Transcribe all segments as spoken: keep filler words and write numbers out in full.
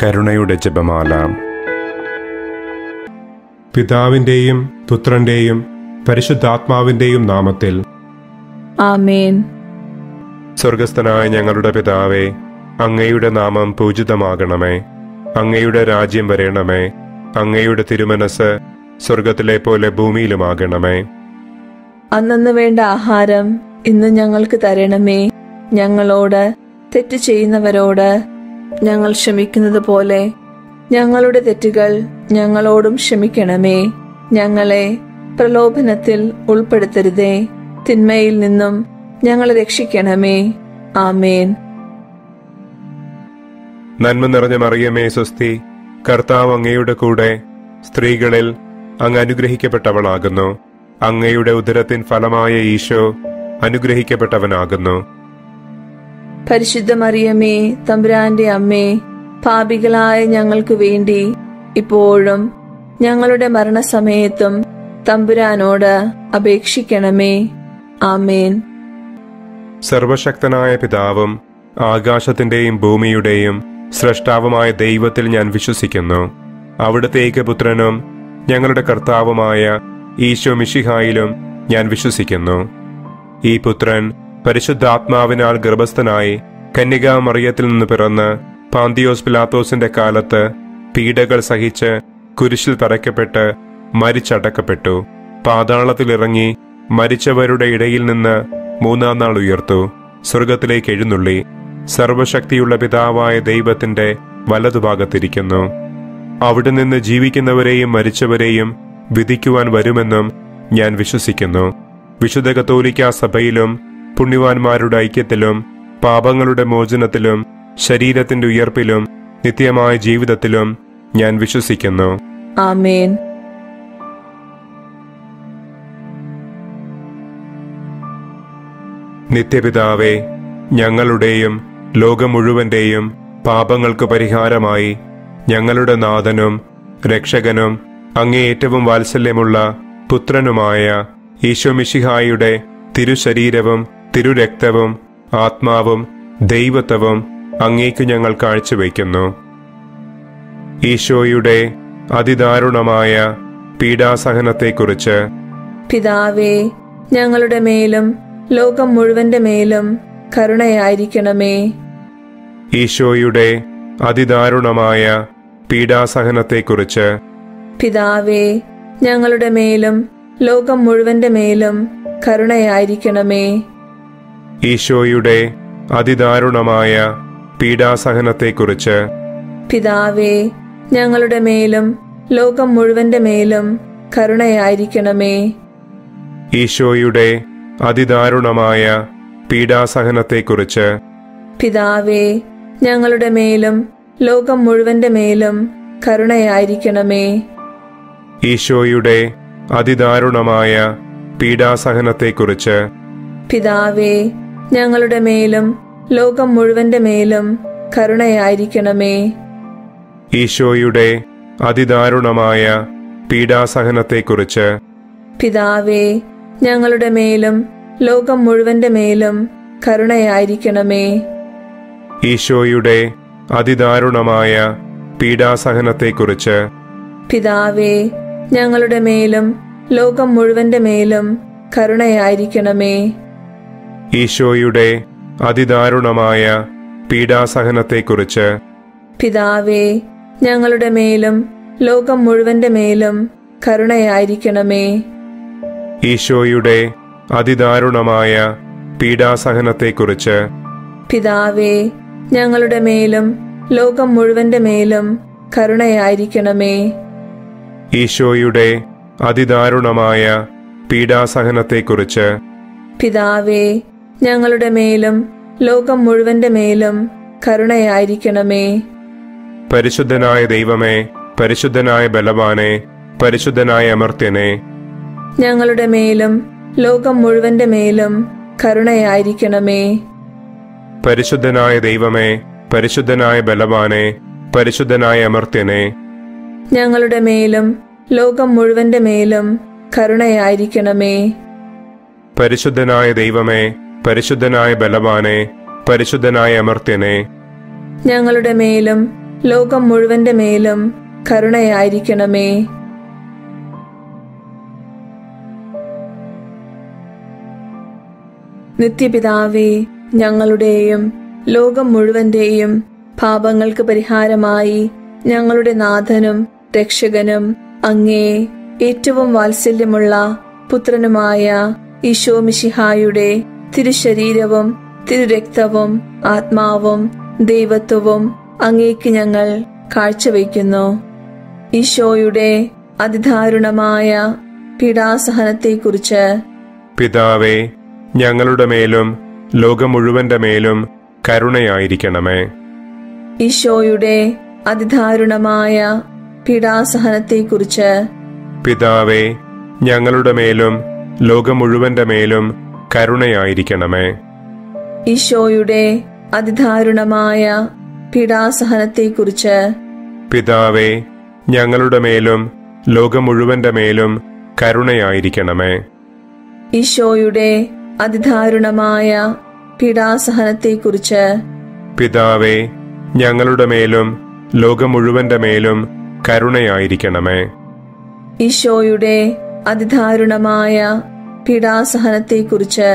കരുണയുടെ ജപമാല. പിതാവിന്റെയും പുത്രന്റെയും പരിശുദ്ധാത്മാവിന്റെയും നാമത്തിൽ. ആമേൻ. സ്വർഗസ്ഥനായ ഞങ്ങളുടെ പിതാവേ, അങ്ങയുടെ നാമം പൂജിതമാകണമേ. അങ്ങയുടെ രാജ്യം വരേണമേ. അങ്ങയുടെ തിരുമനസ് സ്വർഗത്തിലെ പോലെ ഭൂമിയിലുമാകണമേ. അന്നന്ന് വേണ്ട ആഹാരം ഇന്ന് ഞങ്ങൾക്ക് തരണമേ. ഞങ്ങളോട് തെറ്റ് ചെയ്യുന്നവരോട് ഞങ്ങൾ ക്ഷമിക്കുന്നത് പോലെ ഞങ്ങളുടെ തെറ്റുകൾ ഞങ്ങളോടും ക്ഷമിക്കണമേ. ഞങ്ങളെ പ്രലോഭനത്തിൽ ഉൾപ്പെടുത്തരുതേ, തിന്മയിൽ നിന്നും ഞങ്ങളെ രക്ഷിക്കണമേ. ആമേൻ. നന്മ നിറഞ്ഞ മറിയമേ സ്വസ്തി, കർത്താവ് അങ്ങയുടെ കൂടെ. സ്ത്രീകളിൽ അങ്ങ് അനുഗ്രഹിക്കപ്പെട്ടവളാകുന്നു. അങ്ങയുടെ ഉദരത്തിൻ ഫലമായ ഈശോ അനുഗ്രഹിക്കപ്പെട്ടവനാകുന്നു. പരിശുദ്ധ മറിയമേ, തമ്പുരാന്റെ അമ്മേ, പാപികളായ ഞങ്ങൾക്ക് വേണ്ടി ഇപ്പോഴും ഞങ്ങളുടെ മരണസമയത്തും തമ്പുരാനോട് അപേക്ഷിക്കണമേ. ആമേൻ. സർവശക്തനായ പിതാവും ആകാശത്തിന്റെയും ഭൂമിയുടെയും സ്രഷ്ടാവുമായ ദൈവത്തിൽ ഞാൻ വിശ്വസിക്കുന്നു. അവിടുത്തെ ഏകപുത്രനും ഞങ്ങളുടെ കർത്താവുമായ ഈശോ മിശിഹായിലും ഞാൻ വിശ്വസിക്കുന്നു. ഈ പുത്രൻ പരിശുദ്ധാത്മാവിനാൽ ഗർഭസ്ഥനായി കന്യകാ മറിയത്തിൽ നിന്ന് പിറന്ന് പാന്തിയോസ് പിലാത്തോസിന്റെ കാലത്ത് പീഡകൾ സഹിച്ച് കുരിശിൽ തറയ്ക്കപ്പെട്ട് മരിച്ചടക്കപ്പെട്ടു. പാതാളത്തിലിറങ്ങി മരിച്ചവരുടെ ഇടയിൽ നിന്ന് മൂന്നാം നാൾ ഉയർത്തു. സ്വർഗത്തിലേക്ക് എഴുന്നള്ളി സർവശക്തിയുള്ള പിതാവായ ദൈവത്തിന്റെ വലതുഭാഗത്തിരിക്കുന്നു. അവിടെ നിന്ന് ജീവിക്കുന്നവരെയും മരിച്ചവരെയും വിധിക്കുവാൻ വരുമെന്നും ഞാൻ വിശ്വസിക്കുന്നു. വിശുദ്ധ കത്തോലിക്കാ സഭയിലും പുണ്യവാന്മാരുടെ ഐക്യത്തിലും പാപങ്ങളുടെ മോചനത്തിലും ശരീരത്തിന്റെ ഉയർപ്പിലും നിത്യമായ ജീവിതത്തിലും ഞാൻ വിശ്വസിക്കുന്നു. ആമേൻ. നിത്യപിതാവേ, ഞങ്ങളുടെയും ലോകം മുഴുവന്റെയും പാപങ്ങൾക്ക് പരിഹാരമായി ഞങ്ങളുടെ നാഥനും രക്ഷകനും അങ്ങേ ഏറ്റവും വാത്സല്യമുള്ള പുത്രനുമായ ഈശോ മിശിഹായുടെ തിരുശരീരവും തിരുരക്തവും ആത്മാവും ദൈവത്വവും അങ്ങേക്ക് ഞങ്ങൾ കാഴ്ചവെക്കുന്നു. ഈശോയുടെ അതിദാരുണമായ പീഡാസഹനത്തെക്കുറിച്ച്. പിതാവേ, ഞങ്ങളുടെ മേലും ലോകം മുഴുവന്റെ മേലും കരുണയായിരിക്കണമേ. ഈശോയുടെ അതിദാരുണമായ പീഡാസഹനത്തെക്കുറിച്ച്. പിതാവേ, ഞങ്ങളുടെ മേലും ലോകം മുഴുവന്റെ മേലും കരുണയായിരിക്കണമേ. ഈശോയുടെ അതിദാരുണമായ പീഡാസഹനത്തെക്കുറിച്ച്. പിതാവേ, ഞങ്ങളുടെ മേലും ലോകം മുഴുവന്റെ മേലും കരുണയായിരിക്കണമേ. ഈശോയുടെ അതിദാരുണമായ പീഡാസഹനത്തെക്കുറിച്ച്. പിതാവേ, ഞങ്ങളുടെ മേലും ലോകം മുഴുവന്റെ മേലും കരുണയായിരിക്കണമേ. ഈശോയുടെ അതിദാരുണമായ പീഡാസഹനത്തെക്കുറിച്ച്. പിതാവേ, ഞങ്ങളുടെ മേലും ലോകം മുഴുവന്റെ മേലും കരുണയായിരിക്കണമേ. ഈശോയുടെ അതിദാരുണമായ പീഡാസഹനത്തെക്കുറിച്ച്. പിതാവേ, ഞങ്ങളുടെ മേലും ലോകം മുഴുവന്റെ മേലും കരുണയായിരിക്കണമേ. ഈശോയുടെ അതിദാരുണമായ പീഡാസഹനത്തെക്കുറിച്ച്. പിതാവേ, ഞങ്ങളുടെ മേലും ലോകം മുഴുവന്റെ മേലും കരുണയായിരിക്കണമേ. ഈശോയുടെ അതിദാരുണമായ പീഡാസഹനത്തെക്കുറിച്ച്. പിതാവേ, ഞങ്ങളുടെ മേലും ലോകം മുഴുവന്റെ മേലും കരുണയായിരിക്കണമേ. ഈശോയുടെ അതിദാരുണമായ പീഡാസഹനത്തെക്കുറിച്ച്. പിതാവേ, ഞങ്ങളുടെ മേലും ലോകം മുഴുവന്റെ മേലും കരുണയായിരിക്കണമേ. ഈശോയുടെ അതിദാരുണമായ പീഡാസഹനത്തെക്കുറിച്ച്. പിതാവേ, ഞങ്ങളുടെ മേലും ലോകം മുഴുവന്റെ മേലും കരുണയായിരിക്കണമേ. പരിശുദ്ധനായ ദൈവമേ, പരിശുദ്ധനായ ബലവാനെ, പരിശുദ്ധനായ അമർത്യനെ, ഞങ്ങളുടെ മേലും ലോകം മുഴുവന്റെ മേലും കരുണയായിരിക്കണമേ. പരിശുദ്ധനായ ദൈവമേ, പരിശുദ്ധനായ ബലവാനെ, പരിശുദ്ധനായ അമർത്യനെ, ഞങ്ങളുടെ മേലും ലോകം മുഴുവന്റെ മേലും കരുണയായിരിക്കണമേ. പരിശുദ്ധനായ ദൈവമേ, പരിശുദ്ധനായ ബലവാനെ, പരിശുദ്ധനായ അമർത്യനെ, ഞങ്ങളുടെ മേലും ലോകം മുഴുവന്റെ മേലും കരുണയായിരിക്കണമേ. നിത്യപിതാവേ, ഞങ്ങളുടെയും ലോകം മുഴുവന്റെയും പാപങ്ങൾക്ക് പരിഹാരമായി ഞങ്ങളുടെ നാഥനും രക്ഷകനും അങ്ങേ ഏറ്റവും വാത്സല്യമുള്ള പുത്രനുമായ ഈശോ മിശിഹായുടെ തിരുശരീരവും തിരുരക്തവും ആത്മാവും ദൈവത്വവും അങ്ങേക്ക് ഞങ്ങൾ കാഴ്ചവെക്കുന്നു. ഈശോയുടെ അതിദാരുണമായ പീഡാസഹനത്തെക്കുറിച്ച് പിതാവേ, ഞങ്ങളുടെ മേലും ലോകം മുഴുവന്റെ മേലും കരുണയായിരിക്കണമേ. ഈശോയുടെ അതിദാരുണമായ പീഡാസഹനത്തെക്കുറിച്ച് പിതാവേ, ഞങ്ങളുടെ മേലും ലോകം മുഴുവന്റെ മേലും കരുണയായിരിക്കണമേ. ഈശോയുടെ അതിദാരുണമായ പീഡാസഹനത്തെക്കുറിച്ച് പിതാവേ, ഞങ്ങളുടെ മേലും ലോകം മുഴുവന്റെ മേലും കരുണയായിരിക്കണമേ. ഈശോയുടെ അതിദാരുണമായ പീഡാസഹനത്തെക്കുറിച്ച് പിതാവേ, ഞങ്ങളുടെ മേലും ലോകം മുഴുവന്റെ മേലും കരുണയായിരിക്കണമേ. ഈശോയുടെ അതിദാരുണമായ പീഡാസഹനത്തെക്കുറിച്ച്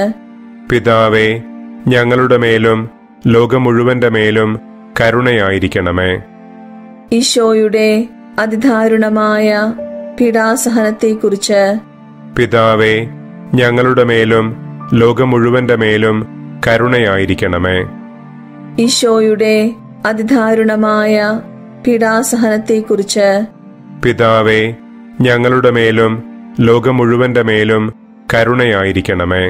പിതാവേ, ഞങ്ങളുടെ മേലും ലോകം മുഴുവന്റെ മേലും കരുണയായിരിക്കണമേ. ഈശോയുടെ അതിദാരുണമായ പീഡാസഹനത്തെക്കുറിച്ച് പിതാവേ, ഞങ്ങളുടെ മേലും ലോകം മുഴുവന്റെ മേലും കരുണയായിരിക്കണമേ. ഈശോയുടെ അതിദാരുണമായ പീഡാസഹനത്തെക്കുറിച്ച് പിതാവേ, ഞങ്ങളുടെ മേലും ലോകം മുഴുവന്റെ മേലും കരുണയായിരിക്കണമേ.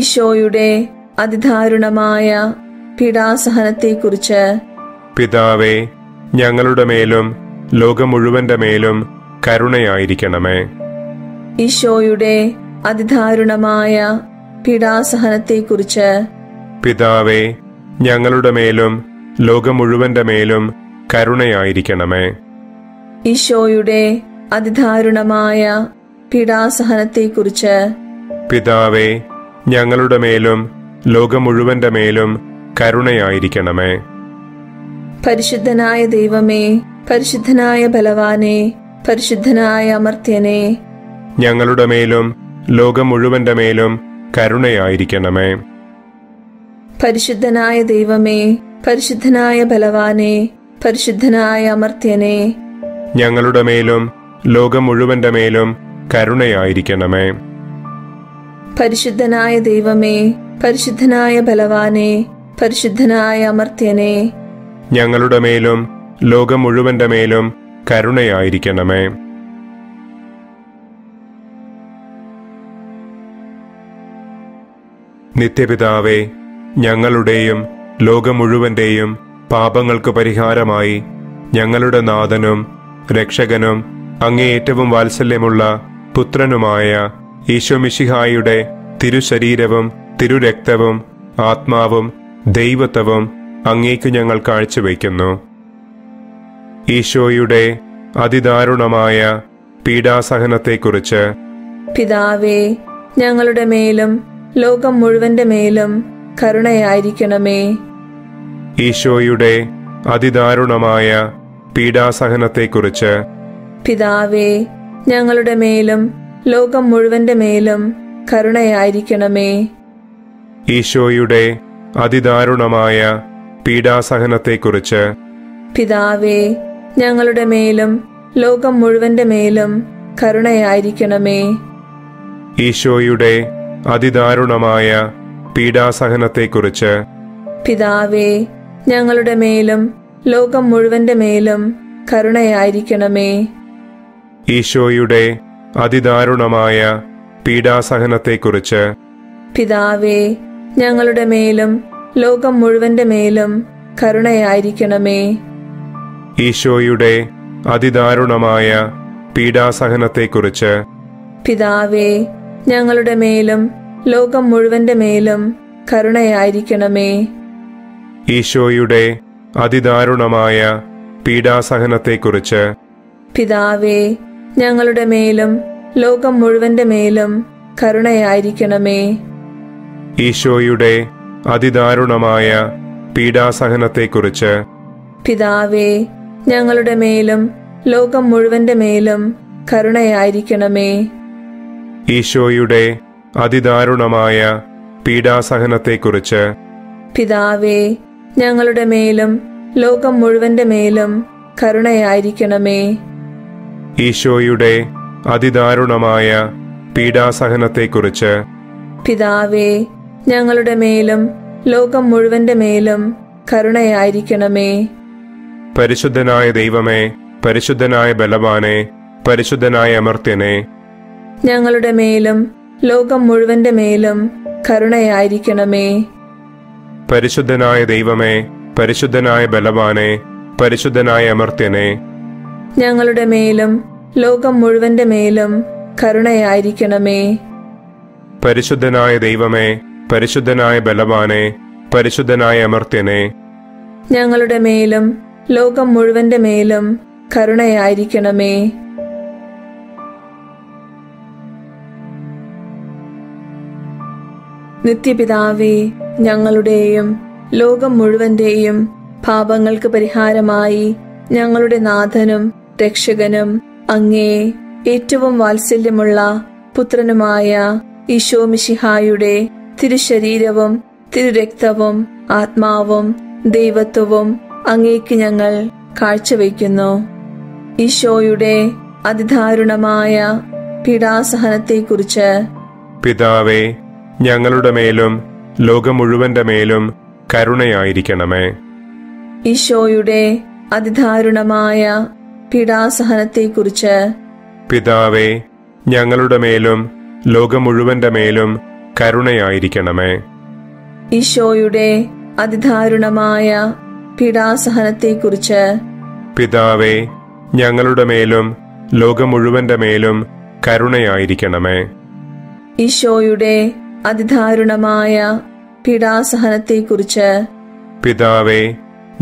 ഈശോയുടെ അതിദാരുണമായ പീഡാസഹനത്തെക്കുറിച്ച് പിതാവേ, ഞങ്ങളുടെ മേലും ലോകം മുഴുവന്റെ മേലും കരുണയായിരിക്കണമേ. ഈശോയുടെ അതിദാരുണമായ പീഡാസഹനത്തെക്കുറിച്ച് പിതാവേ, ഞങ്ങളുടെ മേലും ലോകം മുഴുവന്റെ മേലും കരുണയായിരിക്കണമേ. ഈശോയുടെ അതിദാരുണമായ പീഡാസഹനത്തെക്കുറിച്ച് പിതാവേ, ഞങ്ങളുടെ മേലും ലോകം മുഴുവന്റെ മേലും കരുണയായിരിക്കണമേ. പരിശുദ്ധനായ ദൈവമേ, പരിശുദ്ധനായ ബലവാനെ, പരിശുദ്ധനായ അമർത്യനെ, ഞങ്ങളുടെ മേലും ലോകം മുഴുവന്റെ മേലും കരുണയായിരിക്കണമേ. പരിശുദ്ധനായ ദൈവമേ, പരിശുദ്ധനായ ബലവാനെ, പരിശുദ്ധനായ അമർത്യനെ, ഞങ്ങളുടെ മേലും ലോകം മുഴുവന്റെ മേലും കരുണയായിരിക്കണമേ. പരിശുദ്ധനായ ദൈവമേ, പരിശുദ്ധനായ ബലവാനെ, പരിശുദ്ധനായ അമർത്യനെ, ഞങ്ങളുടെ മേലും ലോകം മുഴുവന്റെ മേലും കരുണയായിരിക്കണമേ. നിത്യപിതാവേ, ഞങ്ങളുടെയും ലോകം മുഴുവന്റെയും പാപങ്ങൾക്ക് പരിഹാരമായി ഞങ്ങളുടെ നാഥനും രക്ഷകനും അങ്ങേ ഏറ്റവും വാത്സല്യമുള്ള പുത്രനുമായ ഈശോ മിശിഹായുടെ തിരുശരീരവും തിരുരക്തവും ആത്മാവും ദൈവത്വവും അങ്ങേക്ക് ഞങ്ങൾ കാഴ്ചവെക്കുന്നു. ഈശോയുടെ അതിദാരുണമായ പീഡാസഹനത്തെക്കുറിച്ച് പിതാവേ, ഞങ്ങളുടെ മേലും ലോകം മുഴുവന്റെ മേലും കരുണയായിരിക്കണമേ. ഈശോയുടെ അതിദാരുണമായ പീഡാസഹനത്തെക്കുറിച്ച് പിതാവേ, ഞങ്ങളുടെ മേലും ലോകം മുഴുവന്റെ മേലും കരുണയായിരിക്കണമേ. ഈശോയുടെ അതിദാരുണമായ പീഡാസഹനത്തെക്കുറിച്ച് പിതാവേ, ഞങ്ങളുടെ മേലും ലോകം മുഴുവന്റെ മേലും കരുണയായിരിക്കണമേ. ഈശോയുടെ അതിദാരുണമായ പീഡാസഹനത്തെക്കുറിച്ച് പിതാവേ, ഞങ്ങളുടെ മേലും ലോകം മുഴുവന്റെ മേലും കരുണയായിരിക്കണമേ. ഈശോയുടെ അതിദാരുണമായ പീഡാസഹനത്തെക്കുറിച്ച് പിതാവേ, ഞങ്ങളുടെ മേലും ലോകം മുഴുവന്റെ മേലും കരുണയായിരിക്കണമേ. ഈശോയുടെ അതിദാരുണമായ പീഡാസഹനത്തെക്കുറിച്ച് പിതാവേ, ഞങ്ങളുടെ മേലും ലോകം മുഴുവന്റെ മേലും കരുണയായിരിക്കണമേ. ഈശോയുടെ അതിദാരുണമായ പീഡാസഹനത്തെക്കുറിച്ച് പിതാവേ, ഞങ്ങളുടെ മേലും ലോകം മുഴുവന്റെ മേലും കരുണയായിരിക്കണമേ. ഈശോയുടെ അതിദാരുണമായ പീഡാസഹനത്തെക്കുറിച്ച് പിതാവേ, ഞങ്ങളുടെ മേലും ലോകം മുഴുവന്റെ മേലും കരുണയായിരിക്കണമേ. ഈശോയുടെ അതിദാരുണമായ പീഡാസഹനത്തെക്കുറിച്ച് പിതാവേ, ഞങ്ങളുടെ മേലും ലോകം മുഴുവന്റെ മേലും കരുണയായിരിക്കണമേ. ഈശോയുടെ അതിദാരുണമായ പീഡാസഹനത്തെക്കുറിച്ച് പിതാവേ, ഞങ്ങളുടെ മേലും ലോകം മുഴുവന്റെ മേലും കരുണയായിരിക്കണമേ. പരിശുദ്ധനായ ദൈവമേ, പരിശുദ്ധനായ ബലവാനെ, പരിശുദ്ധനായ അമർത്യനെ, ഞങ്ങളുടെ മേലും ലോകം മുഴുവന്റെ മേലും കരുണയായിരിക്കണമേ. പരിശുദ്ധനായ ദൈവമേ, പരിശുദ്ധനായ ബലവാനെ, പരിശുദ്ധനായ അമർത്യനെ, ഞങ്ങളുടെ മേലും ലോകം മുഴുവന്റെ മേലും കരുണയായിരിക്കണമേ. പരിശുദ്ധനായ ദൈവമേ, പരിശുദ്ധനായ ബലവാനെ, പരിശുദ്ധനായ അമർത്യനെ, ഞങ്ങളുടെ മേലും ലോകം മുഴുവന്റെ മേലും കരുണയായിരിക്കണമേ. നിത്യപിതാവേ, ഞങ്ങളുടെയും ലോകം മുഴുവന്റെയും പാപങ്ങൾക്ക് പരിഹാരമായി ഞങ്ങളുടെ നാഥനും രക്ഷകനും അങ്ങേ ഏറ്റവും വാത്സല്യമുള്ള പുത്രനുമായ ഈശോ മിശിഹായുടെ തിരുശരീരവും തിരുരക്തവും ആത്മാവും ദൈവത്വവും അങ്ങേക്ക് ഞങ്ങൾ കാഴ്ചവെക്കുന്നു. ഈശോയുടെ അതിദാരുണമായ പീഡാസഹനത്തെക്കുറിച്ച് പിതാവേ, ഞങ്ങളുടെ മേലും ലോകം മുഴുവന്റെ മേലും കരുണയായിരിക്കണമേ. ഈശോയുടെ അതിദാരുണമായ പീഡാസഹനത്തെക്കുറിച്ച് പിതാവേ, ഞങ്ങളുടെ മേലും ലോകം മുഴുവന്റെ മേലും കരുണയായിരിക്കണമേ. ഈശോയുടെ അതിദാരുണമായ പീഡാസഹനത്തെക്കുറിച്ച് പിതാവേ, ഞങ്ങളുടെ മേലും ലോകം മുഴുവന്റെ മേലും കരുണയായിരിക്കണമേ. ഈശോയുടെ അതിദാരുണമായ പീഡാസഹനത്തെക്കുറിച്ച് പിതാവേ,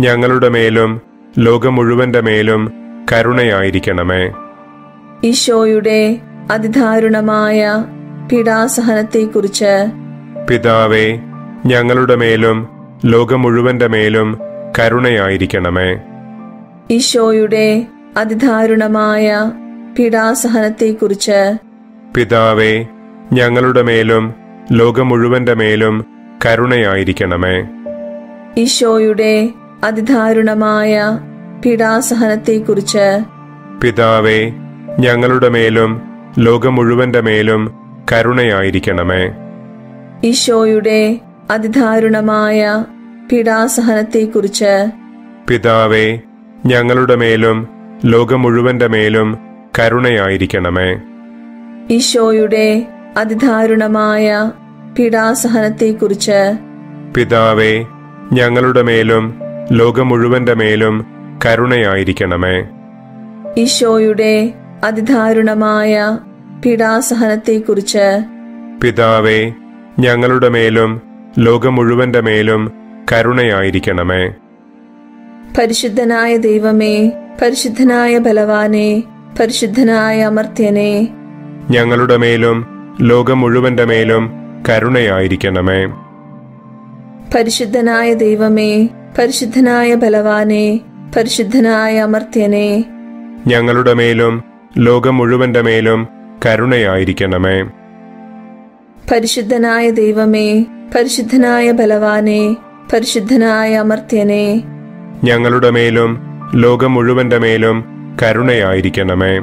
ഞങ്ങളുടെ മേലും ലോകം മുഴുവന്റെ മേലും കരുണയായിരിക്കണമേ. ഈശോയുടെ അതിദാരുണമായ പീഡാസഹനത്തെക്കുറിച്ച് പിതാവേ, ഞങ്ങളുടെ മേലും ലോകം മുഴുവന്റെ മേലും കരുണയായിരിക്കണമേ. ഈശോയുടെ അതിദാരുണമായ പീഡാസഹനത്തെക്കുറിച്ച് പിതാവേ, ഞങ്ങളുടെ മേലും ലോകം മുഴുവന്റെ മേലും കരുണയായിരിക്കണമേ. ഈശോയുടെ അതിദാരുണമായ പീഡാസഹനത്തെക്കുറിച്ച് പിതാവേ, ഞങ്ങളുടെ മേലും ലോകം മുഴുവന്റെ മേലും കരുണയായിരിക്കണമേ. ഈശോയുടെ അതിദാരുണമായ പീഡാസഹനത്തെക്കുറിച്ച് പിതാവേ, ഞങ്ങളുടെ മേലും ലോകം മുഴുവന്റെ മേലും കരുണയായിരിക്കണമേ. ഈശോയുടെ അതിദാരുണമായ പീഡാസഹനത്തെക്കുറിച്ച് പിതാവേ, ഞങ്ങളുടെ മേലും ലോകം മുഴുവന്റെ മേലും കരുണയായിരിക്കണമേ. ഈശോയുടെ അതിദാരുണമായ പീഡാസഹനത്തെക്കുറിച്ച് പിതാവേ, ഞങ്ങളുടെ മേലും ലോകം മുഴുവന്റെ മേലും കരുണയായിരിക്കണമേ. പരിശുദ്ധനായ ദൈവമേ, പരിശുദ്ധനായ ബലവാനെ, പരിശുദ്ധനായ അമർത്യനെ, ഞങ്ങളുടെ മേലും ലോകം മുഴുവന്റെ മേലും കരുണയായിരിക്കണമേ. പരിശുദ്ധനായ ദൈവമേ, പരിശുദ്ധനായ ബലവാനെ, പരിശുദ്ധനായ അമർത്യനെ, ഞങ്ങളുടെ മേലും ലോകം മുഴുവന്റെ മേലും കരുണയായിരിക്കണമേ. പരിശുദ്ധനായ ദൈവമേ, പരിശുദ്ധനായ ബലവാനെ, പരിശുദ്ധനായ അമർത്യനെ, ഞങ്ങളുടെ മേലും ലോകം മുഴുവന്റെ മേലും കരുണയായിരിക്കണമേ.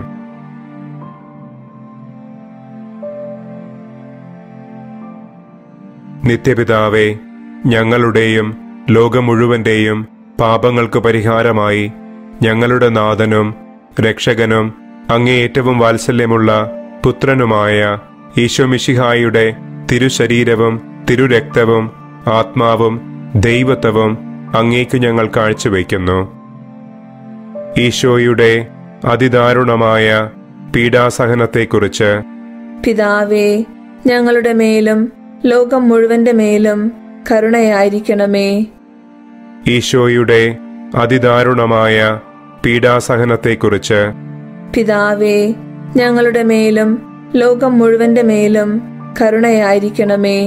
നിത്യപിതാവേ, ഞങ്ങളുടെയും ലോകം മുഴുവന്റെയും പാപങ്ങൾക്ക് പരിഹാരമായി ഞങ്ങളുടെ നാഥനും രക്ഷകനും അങ്ങേ ഏറ്റവും വാത്സല്യമുള്ള പുത്രനുമായ ഈശോ മിശിഹായുടെ തിരുശരീരവും തിരുരക്തവും ആത്മാവും ദൈവത്വവും അങ്ങേക്ക് ഞങ്ങൾ കാഴ്ചവെക്കുന്നു. ഈശോയുടെ അതിദാരുണമായ പീഡാസഹനത്തെക്കുറിച്ച് പിതാവേ, ഞങ്ങളുടെ മേലും ലോകം മുഴുവന്റെ മേലും കരുണയായിരിക്കണമേ. ഈശോയുടെ അതിദാരുണമായ പീഡാസഹനത്തെക്കുറിച്ച് പിതാവേ, ഞങ്ങളുടെ മേലും ലോകം മുഴുവന്റെ മേലും കരുണയായിരിക്കണമേ.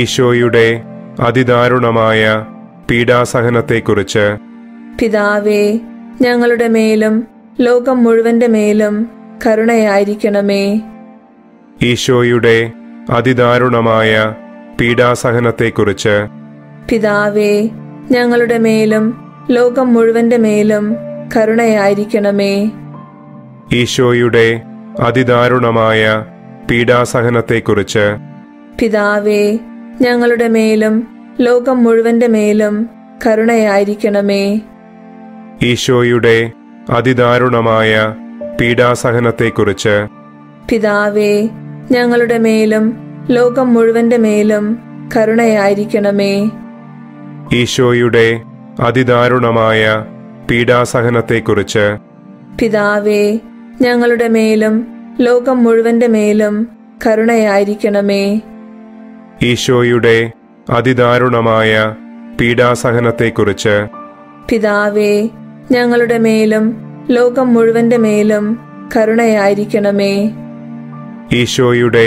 ഈശോയുടെ അതിദാരുണമായ പീഡാസഹനത്തെക്കുറിച്ച് പിതാവേ, ഞങ്ങളുടെ മേലും ലോകം മുഴുവന്റെ മേലും കരുണയായിരിക്കണമേ. ഈശോയുടെ അതിദാരുണമായ പീഡാസഹനത്തെക്കുറിച്ച് പിതാവേ, ഞങ്ങളുടെ മേലും ലോകം മുഴുവന്റെ മേലും കരുണയായിരിക്കണമേ. ഈശോയുടെ അതിദാരുണമായ പീഡാസഹനത്തെക്കുറിച്ച് പിതാവേ, ഞങ്ങളുടെ മേലും ലോകം മുഴുവന്റെ മേലും കരുണയായിരിക്കണമേ. ഈശോയുടെ അതിദാരുണമായ പീഡാസഹനത്തെക്കുറിച്ച് പിതാവേ, ഞങ്ങളുടെ മേലും ലോകം മുഴുവന്റെ മേലും കരുണയായിരിക്കണമേ. ഈശോയുടെ അതിദാരുണമായ പീഡാസഹനത്തെക്കുറിച്ച് പിതാവേ, ഞങ്ങളുടെ മേലും ലോകം മുഴുവന്റെ മേലും കരുണയായിരിക്കണമേ. ഈശോയുടെ അതിദാരുണമായ പീഡാസഹനത്തെക്കുറിച്ച് പിതാവേ, ഞങ്ങളുടെ മേലും ലോകം മുഴുവന്റെ മേലും കരുണയായിരിക്കണമേ. ഈശോയുടെ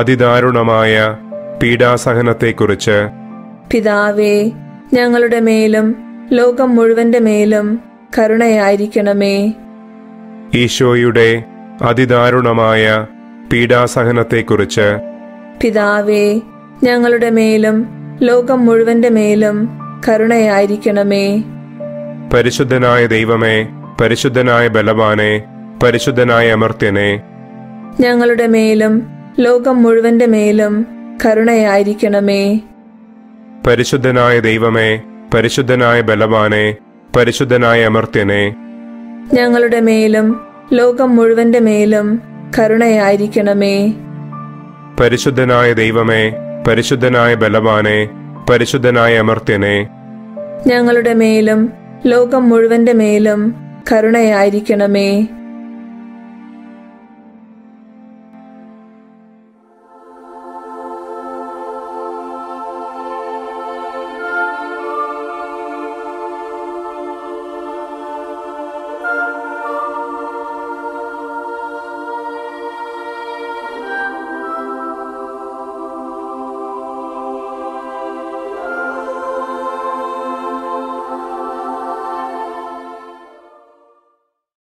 അതിദാരുണമായ പീഡാസഹനത്തെക്കുറിച്ച് പിതാവേ, ഞങ്ങളുടെ മേലും ലോകം മുഴുവന്റെ മേലും കരുണയായിരിക്കണമേ. ഈശോയുടെ അതിദാരുണമായ പീഡാസഹനത്തെക്കുറിച്ച് പിതാവേ, ഞങ്ങളുടെ മേലും ലോകം മുഴുവന്റെ മേലും കരുണയായിരിക്കണമേ. പരിശുദ്ധനായ ദൈവമേ, പരിശുദ്ധനായ ബലവാനെ, പരിശുദ്ധനായ അമർത്യനെ, ഞങ്ങളുടെ മേലും ലോകം മുഴുവന്റെ മേലും കരുണയായിരിക്കണമേ. പരിശുദ്ധനായ ദൈവമേ, പരിശുദ്ധനായ ബലവാനെ, പരിശുദ്ധനായ അമർത്യനെ, ഞങ്ങളുടെ മേലും ലോകം മുഴുവന്റെ മേലും കരുണയായിരിക്കണമേ. പരിശുദ്ധനായ ദൈവമേ, പരിശുദ്ധനായ ബലവാനെ, പരിശുദ്ധനായ അമർത്യനെ, ഞങ്ങളുടെ മേലും ലോകം മുഴുവന്റെ മേലും കരുണയായിരിക്കണമേ.